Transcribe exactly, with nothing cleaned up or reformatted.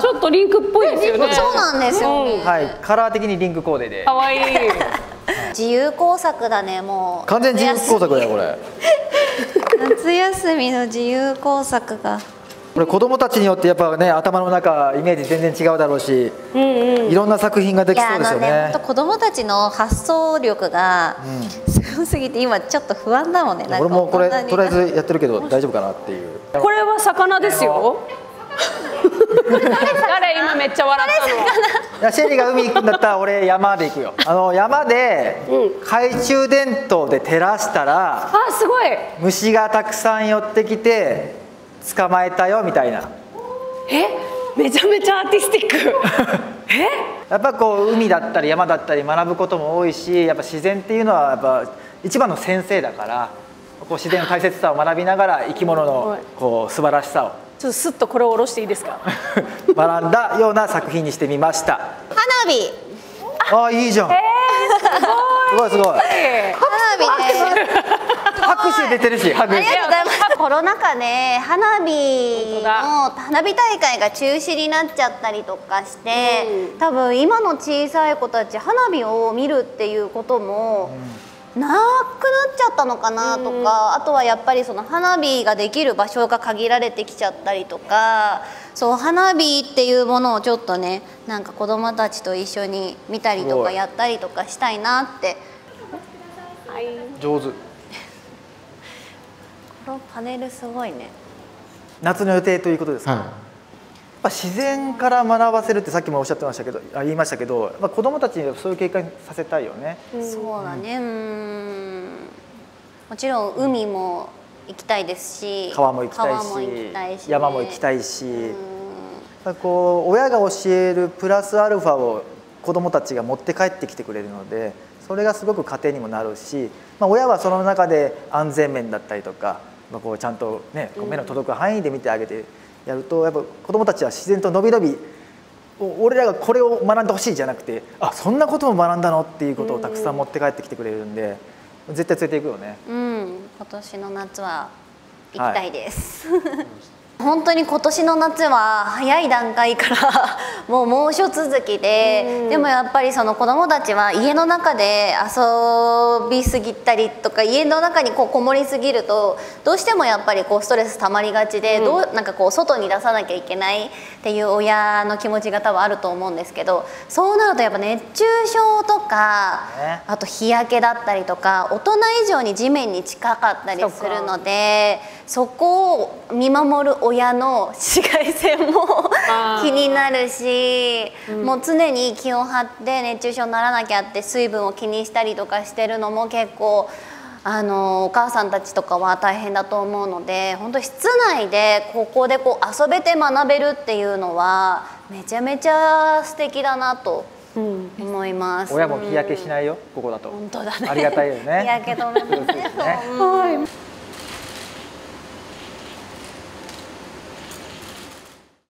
ちょっとリンクっぽいですよね。そうなんですよ、ね、うん、はい、カラー的にリンクコーデで可愛い。自由工作だね、もう完全自由工作だよこれ。夏休みの自由工作がこれ子供たちによってやっぱね、頭の中イメージ全然違うだろうし、うん、うん、いろんな作品ができそうですよね。いや、あのね、本当子供たちの発想力がすごすぎて今ちょっと不安だもんね。うん、なんか俺もこれとりあえずやってるけど大丈夫かなっていう。これは魚ですよ。誰今めっちゃ笑ったの。シェリが海行くんだったら俺山で行くよ。あの山で懐中電灯で照らしたら、あ、すごい虫がたくさん寄ってきて捕まえたよみたいな。え、めちゃめちゃアーティスティック。え、やっぱこう海だったり山だったり学ぶことも多いし、やっぱ自然っていうのはやっぱ一番の先生だから、こう自然の大切さを学びながら生き物のこう素晴らしさを。ちょっとスッとこれを下ろしていいですか。学んだような作品にしてみました。花火。ああ、いいじゃん。ええ、すごい。すごいすごい。花火ね。拍手出てるし、拍手。コロナ禍で花火の花火大会が中止になっちゃったりとかして、多分今の小さい子たち花火を見るっていうことも。なくなっちゃったのかなとか、あとはやっぱりその花火ができる場所が限られてきちゃったりとか、そう花火っていうものをちょっとね、なんか子どもたちと一緒に見たりとかやったりとかしたいなって。上手。このパネルすごいね。夏の予定ということですか。はい、やっぱ自然から学ばせるってさっきもおっしゃってましたけど、あ、言いましたけど、まあ子どもたちにそういう経験させたいよね。そうだね。うん、もちろん海も行きたいですし、川も行きたいし、山も行きたいし、こう親が教えるプラスアルファを子どもたちが持って帰ってきてくれるので、それがすごく家庭にもなるし、まあ、親はその中で安全面だったりとか、まあ、こうちゃんと、ね、こう目の届く範囲で見てあげてやると、やっぱ子どもたちは自然と伸び伸び、俺らがこれを学んでほしいじゃなくて、あ、そんなことも学んだのっていうことをたくさん持って帰ってきてくれるんで、絶対連れていくよね。うん、今年の夏は行きたいです。はい、本当に今年の夏は早い段階からもう猛暑続きで、でもやっぱりその子どもたちは家の中で遊びすぎたりとか、家の中にこうこもりすぎるとどうしてもやっぱりこうストレス溜まりがちで、どうなんかこう外に出さなきゃいけないっていう親の気持ちが多分あると思うんですけど、そうなるとやっぱ熱中症とか、あと日焼けだったりとか、大人以上に地面に近かったりするので、そこを見守る親の紫外線も気になるし、うん、もう常に気を張って熱中症にならなきゃって水分を気にしたりとかしてるのも結構あのお母さんたちとかは大変だと思うので、本当室内でここでこう遊べて学べるっていうのはめちゃめちゃ素敵だなと思います。親も日焼けしないよ、ここだと。本当だね。ありがたいよね。日焼け止めもね。